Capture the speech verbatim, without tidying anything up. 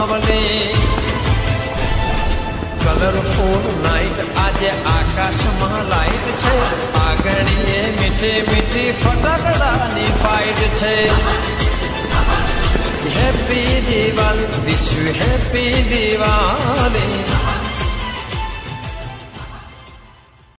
Navale colourful night आज आकाश में light छे आगणीए मीठी मीठी फटाकड़ानी फाइट छे। Happy Diwali wish you happy Diwali.